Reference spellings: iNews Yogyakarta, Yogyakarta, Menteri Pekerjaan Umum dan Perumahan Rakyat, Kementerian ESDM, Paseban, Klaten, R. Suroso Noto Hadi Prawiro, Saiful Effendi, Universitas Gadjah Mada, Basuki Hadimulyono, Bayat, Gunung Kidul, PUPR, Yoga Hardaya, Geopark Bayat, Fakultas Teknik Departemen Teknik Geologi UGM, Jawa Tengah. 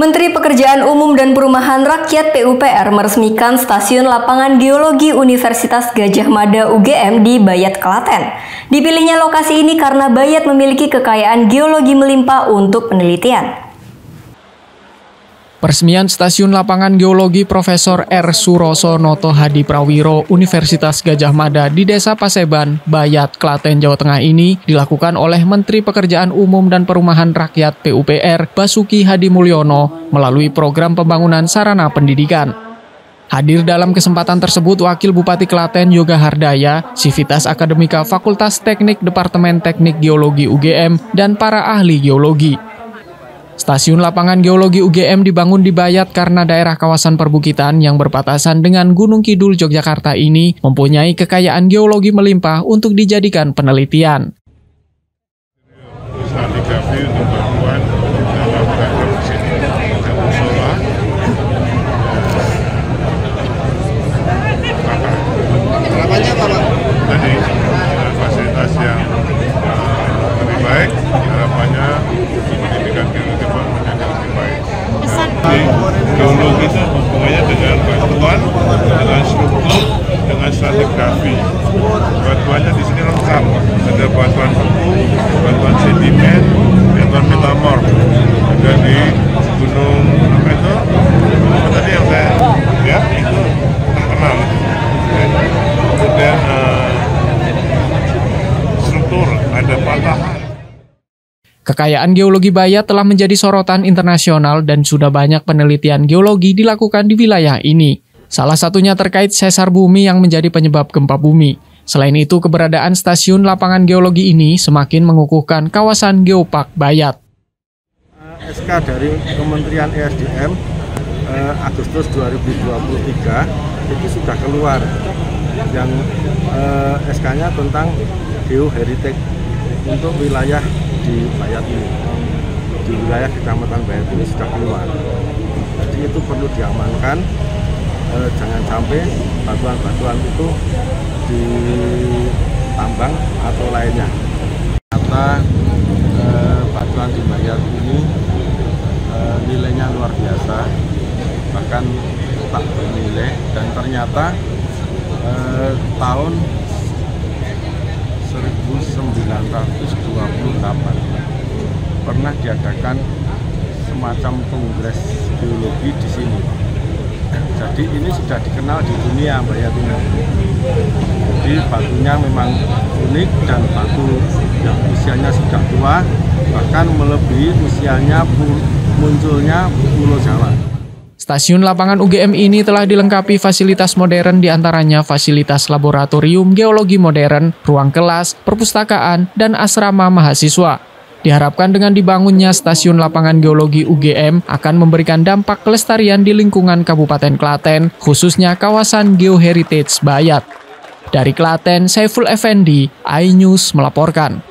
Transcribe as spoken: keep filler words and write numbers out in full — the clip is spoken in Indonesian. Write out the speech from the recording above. Menteri Pekerjaan Umum dan Perumahan Rakyat P U P R meresmikan Stasiun Lapangan Geologi Universitas Gadjah Mada U G M di Bayat, Klaten. Dipilihnya lokasi ini karena Bayat memiliki kekayaan geologi melimpah untuk penelitian. Peresmian Stasiun Lapangan Geologi Profesor R. Suroso Noto Hadi Prawiro Universitas Gadjah Mada di Desa Paseban, Bayat, Klaten, Jawa Tengah ini dilakukan oleh Menteri Pekerjaan Umum dan Perumahan Rakyat P U P R Basuki Hadimulyono melalui program pembangunan sarana pendidikan. Hadir dalam kesempatan tersebut Wakil Bupati Klaten Yoga Hardaya, Sivitas Akademika Fakultas Teknik Departemen Teknik Geologi U G M, dan para ahli geologi. Stasiun Lapangan Geologi U G M dibangun di Bayat karena daerah kawasan perbukitan yang berbatasan dengan Gunung Kidul Yogyakarta ini mempunyai kekayaan geologi melimpah untuk dijadikan penelitian. Geologi itu hubungannya dengan batuan, dengan struktur, dengan stratigrafi. Batuannya di sini lengkap. Ada batuan beku, batuan sedimen, batuan metamorf. Ada di gunung apa itu? Gunung tadi yang saya lihat itu terkenal. Kemudian uh, struktur ada patahan. Kekayaan geologi Bayat telah menjadi sorotan internasional dan sudah banyak penelitian geologi dilakukan di wilayah ini. Salah satunya terkait sesar bumi yang menjadi penyebab gempa bumi. Selain itu, keberadaan Stasiun Lapangan Geologi ini semakin mengukuhkan kawasan Geopark Bayat. S K dari Kementerian E S D M eh, Agustus dua ribu dua puluh tiga itu sudah keluar yang eh, S K-nya tentang geoheritage untuk wilayah di Bayat ini, di wilayah Kecamatan Bayat ini sudah keluar. Jadi itu perlu diamankan, e, jangan sampai batuan-batuan itu ditambang atau lainnya. Kata e, batuan di Bayat ini e, nilainya luar biasa, bahkan tak bernilai, dan ternyata e, tahun seribu sembilan ratus dua puluh delapan pernah diadakan semacam kongres geologi di sini. Jadi ini sudah dikenal di dunia Bayat ini. Jadi batunya memang unik dan batu yang usianya sudah tua, bahkan melebihi usianya munculnya Pulau Jawa. Stasiun Lapangan U G M ini telah dilengkapi fasilitas modern, diantaranya fasilitas laboratorium geologi modern, ruang kelas, perpustakaan, dan asrama mahasiswa. Diharapkan dengan dibangunnya Stasiun Lapangan Geologi U G M akan memberikan dampak kelestarian di lingkungan Kabupaten Klaten, khususnya kawasan Geoheritage Bayat. Dari Klaten, Saiful Effendi, iNews melaporkan.